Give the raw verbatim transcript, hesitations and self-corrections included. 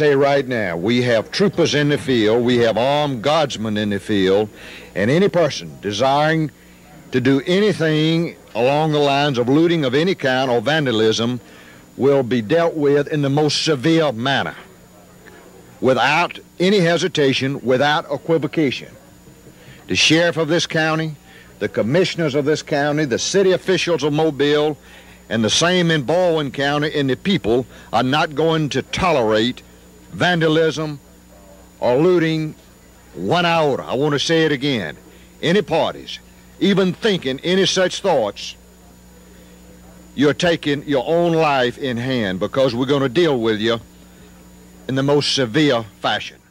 Say right now, we have troopers in the field, we have armed guardsmen in the field, and any person desiring to do anything along the lines of looting of any kind or vandalism will be dealt with in the most severe manner, without any hesitation, without equivocation. The sheriff of this county, the commissioners of this county, the city officials of Mobile, and the same in Baldwin County and the people are not going to tolerate vandalism or looting one iota. I want to say it again. Any parties, even thinking any such thoughts, you're taking your own life in hand because we're going to deal with you in the most severe fashion.